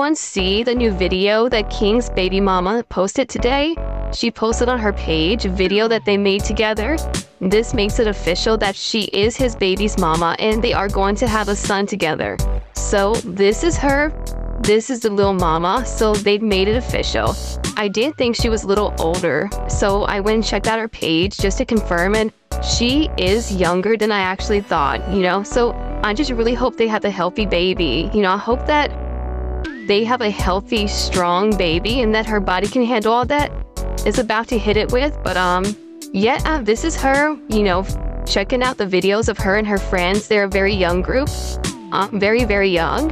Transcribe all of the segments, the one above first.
anyone see the new video that King's baby mama posted today? She posted on her page a video that they made together. This makes it official that she is his baby's mama and they are going to have a son together. So this is her, this is the little mama, so they've made it official. I did think she was a little older, so I went and checked out her page just to confirm, and she is younger than I actually thought, you know? So I just really hope they have a healthy baby, you know? I hope that they have a healthy, strong baby and that her body can handle all that is about to hit it with. But this is her, you know, checking out the videos of her and her friends. They're a very young group, very, very young.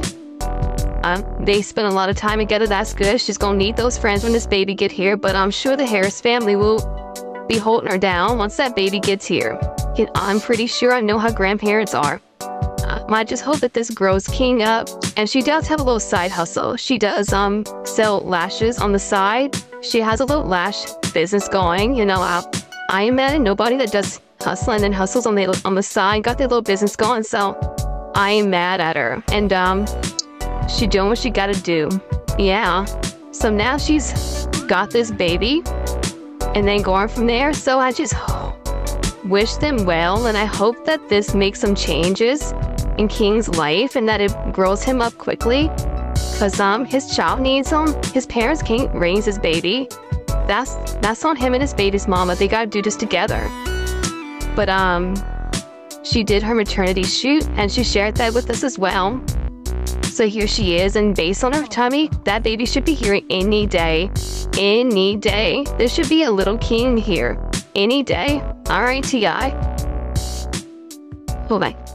They spend a lot of time together. That's good. She's gonna need those friends when this baby get here, but I'm sure the Harris family will be holding her down once that baby gets here. And I'm pretty sure I know how grandparents are. I just hope that this grows King up. And she does have a little side hustle. She does sell lashes on the side. She has a little lash business going, you know. I imagine nobody that does hustling and hustles on the side got their little business going, so I ain't mad at her. And she doing what she gotta do. Yeah, so now she's got this baby and then going from there. So I just wish them well, and I hope that this makes some changes in King's life and that it grows him up quickly, because his child needs him. His parents can't raise his baby. That's on him and his baby's mama. They gotta do this together. But she did her maternity shoot and she shared that with us as well. So here she is, and based on her tummy, that baby should be here any day. Any day. There should be a little King here. Any day. All right, T.I. Bye-bye.